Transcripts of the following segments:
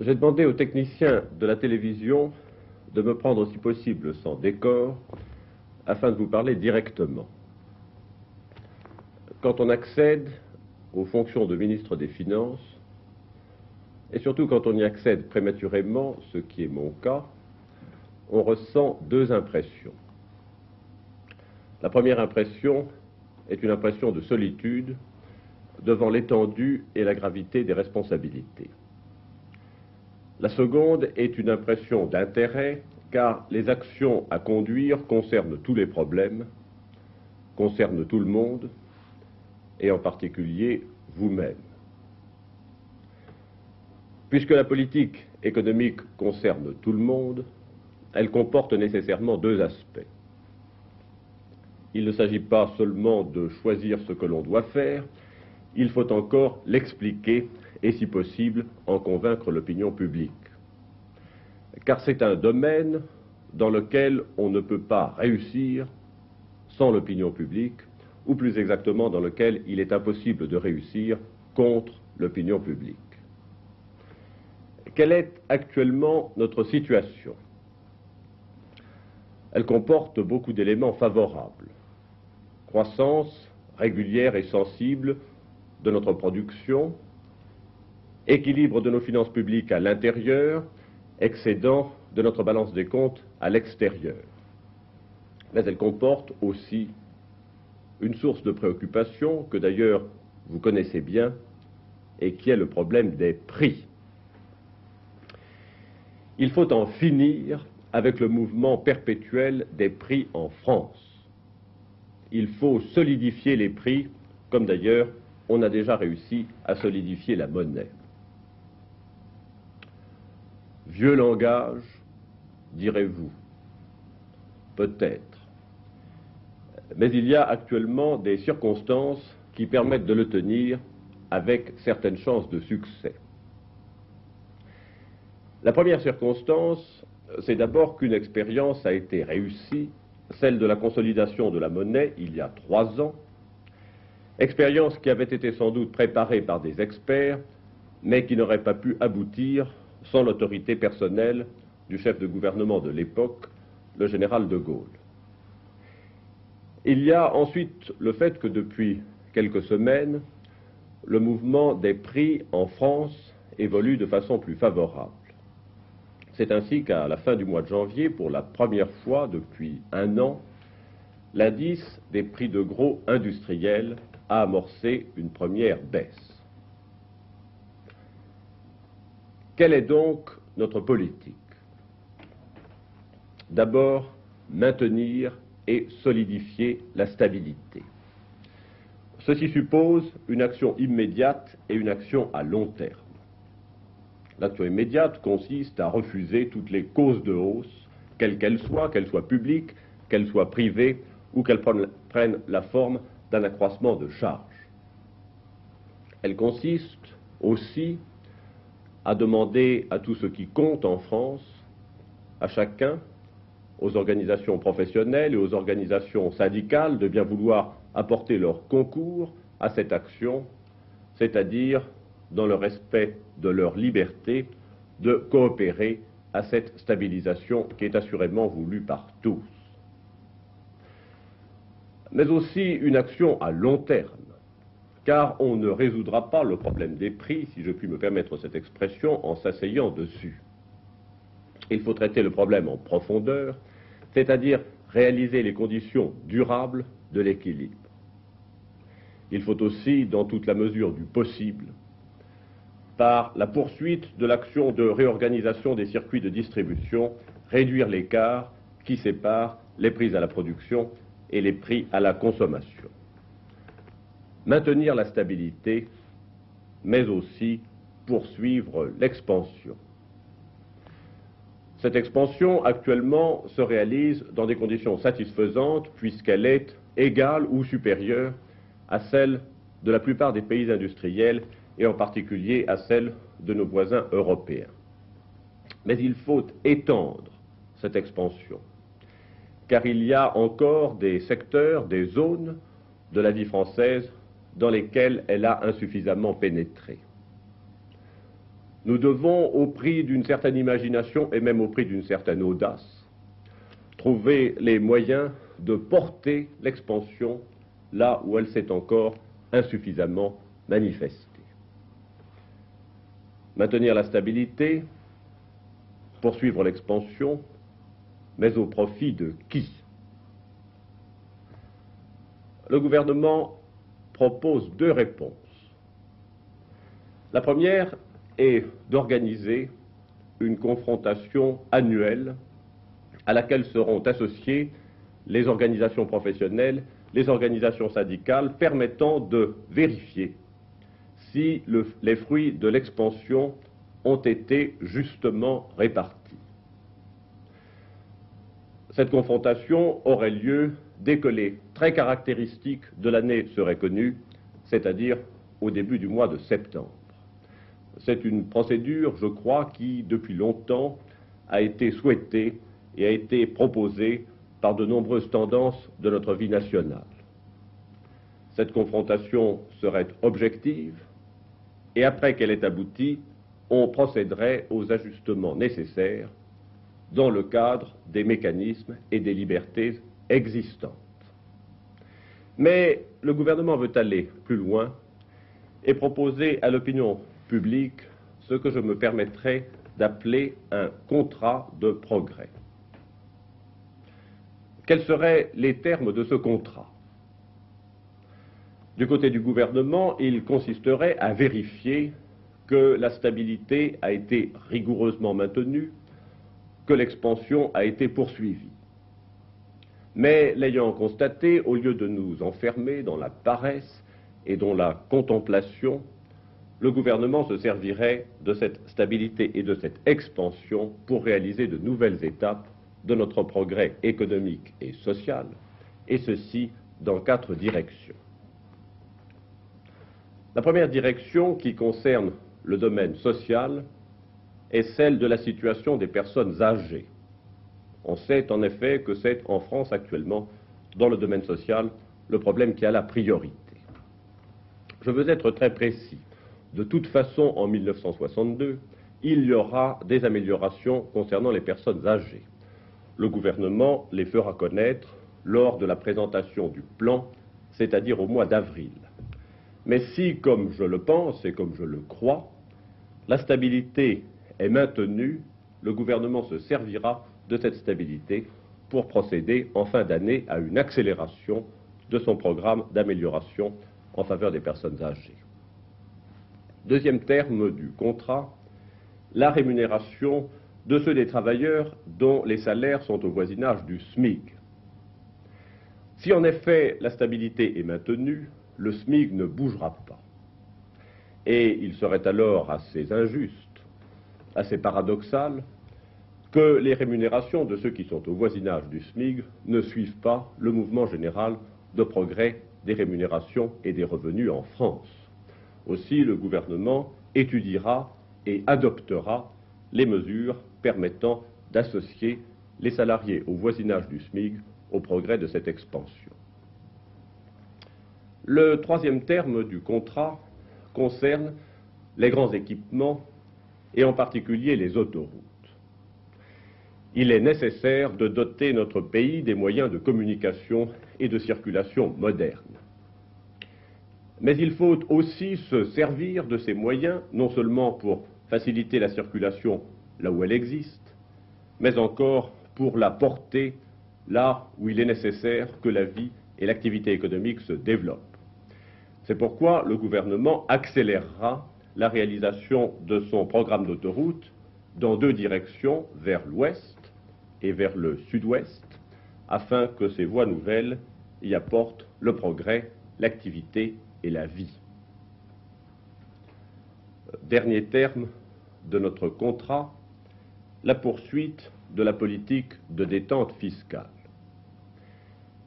J'ai demandé aux techniciens de la télévision de me prendre si possible sans décor afin de vous parler directement. Quand on accède aux fonctions de ministre des Finances, et surtout quand on y accède prématurément, ce qui est mon cas, on ressent deux impressions. La première impression est une impression de solitude devant l'étendue et la gravité des responsabilités. La seconde est une impression d'intérêt, car les actions à conduire concernent tous les problèmes, concernent tout le monde, et en particulier vous-même. Puisque la politique économique concerne tout le monde, elle comporte nécessairement deux aspects. Il ne s'agit pas seulement de choisir ce que l'on doit faire, il faut encore l'expliquer et, si possible, en convaincre l'opinion publique. Car c'est un domaine dans lequel on ne peut pas réussir sans l'opinion publique, ou plus exactement dans lequel il est impossible de réussir contre l'opinion publique. Quelle est actuellement notre situation? Elle comporte beaucoup d'éléments favorables. Croissance régulière et sensible de notre production, équilibre de nos finances publiques à l'intérieur, excédent de notre balance des comptes à l'extérieur. Mais elle comporte aussi une source de préoccupation que d'ailleurs vous connaissez bien et qui est le problème des prix. Il faut en finir avec le mouvement perpétuel des prix en France. Il faut solidifier les prix, comme d'ailleurs on a déjà réussi à solidifier la monnaie. Vieux langage, direz-vous, peut-être. Mais il y a actuellement des circonstances qui permettent de le tenir avec certaines chances de succès. La première circonstance, c'est d'abord qu'une expérience a été réussie, celle de la consolidation de la monnaie il y a 3 ans, expérience qui avait été sans doute préparée par des experts, mais qui n'aurait pas pu aboutir sans l'autorité personnelle du chef de gouvernement de l'époque, le général de Gaulle. Il y a ensuite le fait que depuis quelques semaines, le mouvement des prix en France évolue de façon plus favorable. C'est ainsi qu'à la fin du mois de janvier, pour la première fois depuis 1 an, l'indice des prix de gros industriels a amorcé une première baisse. Quelle est donc notre politique? D'abord, maintenir et solidifier la stabilité. Ceci suppose une action immédiate et une action à long terme. L'action immédiate consiste à refuser toutes les causes de hausse, quelles qu'elles soient publiques, qu'elles soient privées ou qu'elles prennent la forme d'un accroissement de charges. Elle consiste aussi à demander à tout ce qui compte en France, à chacun, aux organisations professionnelles et aux organisations syndicales de bien vouloir apporter leur concours à cette action, c'est-à-dire dans le respect de leur liberté de coopérer à cette stabilisation qui est assurément voulue par tous. Mais aussi une action à long terme, car on ne résoudra pas le problème des prix, si je puis me permettre cette expression, en s'asseyant dessus. Il faut traiter le problème en profondeur, c'est-à-dire réaliser les conditions durables de l'équilibre. Il faut aussi, dans toute la mesure du possible, par la poursuite de l'action de réorganisation des circuits de distribution, réduire l'écart qui sépare les prix à la production et les prix à la consommation. Maintenir la stabilité, mais aussi poursuivre l'expansion. Cette expansion, actuellement, se réalise dans des conditions satisfaisantes puisqu'elle est égale ou supérieure à celle de la plupart des pays industriels et en particulier à celle de nos voisins européens. Mais il faut étendre cette expansion, car il y a encore des secteurs, des zones de la vie française dans lesquelles elle a insuffisamment pénétré. Nous devons, au prix d'une certaine imagination et même au prix d'une certaine audace, trouver les moyens de porter l'expansion là où elle s'est encore insuffisamment manifestée. Maintenir la stabilité, poursuivre l'expansion, mais au profit de qui? Le gouvernement propose deux réponses. La première est d'organiser une confrontation annuelle à laquelle seront associées les organisations professionnelles, les organisations syndicales, permettant de vérifier si les fruits de l'expansion ont été justement répartis. Cette confrontation aurait lieu dès que les traits caractéristiques de l'année seraient connus, c'est-à-dire au début du mois de septembre. C'est une procédure, je crois, qui, depuis longtemps, a été souhaitée et a été proposée par de nombreuses tendances de notre vie nationale. Cette confrontation serait objective, et après qu'elle est aboutie, on procéderait aux ajustements nécessaires dans le cadre des mécanismes et des libertés existantes. Mais le gouvernement veut aller plus loin et proposer à l'opinion publique ce que je me permettrai d'appeler un contrat de progrès. Quels seraient les termes de ce contrat? Du côté du gouvernement, il consisterait à vérifier que la stabilité a été rigoureusement maintenue, que l'expansion a été poursuivie. Mais l'ayant constaté, au lieu de nous enfermer dans la paresse et dans la contemplation, le gouvernement se servirait de cette stabilité et de cette expansion pour réaliser de nouvelles étapes de notre progrès économique et social, et ceci dans quatre directions. La première direction, qui concerne le domaine social, est celle de la situation des personnes âgées. On sait en effet que c'est en France actuellement, dans le domaine social, le problème qui a la priorité. Je veux être très précis. De toute façon, en 1962, il y aura des améliorations concernant les personnes âgées. Le gouvernement les fera connaître lors de la présentation du plan, c'est-à-dire au mois d'avril. Mais si, comme je le pense et comme je le crois, la stabilité est maintenue, le gouvernement se servira de cette stabilité pour procéder en fin d'année à une accélération de son programme d'amélioration en faveur des personnes âgées. Deuxième terme du contrat, la rémunération de ceux des travailleurs dont les salaires sont au voisinage du SMIC. Si en effet la stabilité est maintenue, le SMIG ne bougera pas. Et il serait alors assez injuste, assez paradoxal, que les rémunérations de ceux qui sont au voisinage du SMIG ne suivent pas le mouvement général de progrès des rémunérations et des revenus en France. Aussi, le gouvernement étudiera et adoptera les mesures permettant d'associer les salariés au voisinage du SMIG au progrès de cette expansion. Le troisième terme du contrat concerne les grands équipements et en particulier les autoroutes. Il est nécessaire de doter notre pays des moyens de communication et de circulation modernes. Mais il faut aussi se servir de ces moyens, non seulement pour faciliter la circulation là où elle existe, mais encore pour la porter là où il est nécessaire que la vie et l'activité économique se développent. C'est pourquoi le gouvernement accélérera la réalisation de son programme d'autoroute dans deux directions, vers l'ouest et vers le sud-ouest, afin que ces voies nouvelles y apportent le progrès, l'activité et la vie. Dernier terme de notre contrat, la poursuite de la politique de détente fiscale.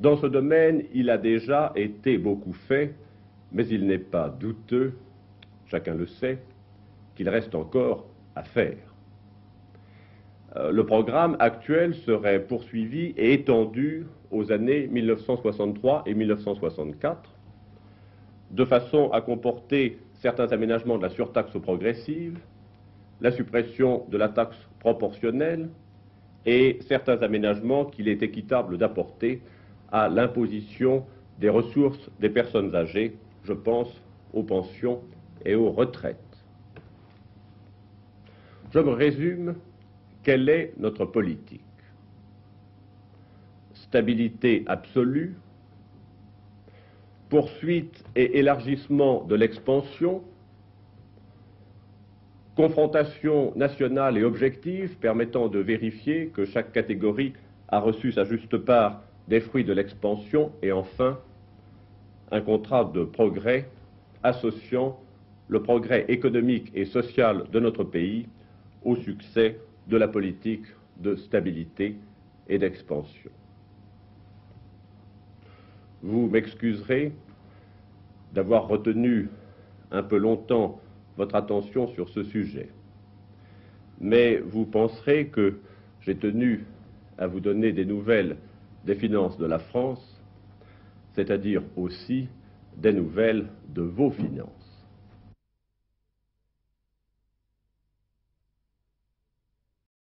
Dans ce domaine, il a déjà été beaucoup fait, mais il n'est pas douteux, chacun le sait, qu'il reste encore à faire. Le programme actuel serait poursuivi et étendu aux années 1963 et 1964, de façon à comporter certains aménagements de la surtaxe progressive, la suppression de la taxe proportionnelle et certains aménagements qu'il est équitable d'apporter à l'imposition des ressources des personnes âgées, je pense aux pensions et aux retraites. Je me résume, quelle est notre politique? Stabilité absolue, poursuite et élargissement de l'expansion, confrontation nationale et objective permettant de vérifier que chaque catégorie a reçu sa juste part des fruits de l'expansion et enfin un contrat de progrès associant le progrès économique et social de notre pays au succès de la politique de stabilité et d'expansion. Vous m'excuserez d'avoir retenu un peu longtemps votre attention sur ce sujet, mais vous penserez que j'ai tenu à vous donner des nouvelles des finances de la France, c'est-à-dire aussi des nouvelles de vos finances.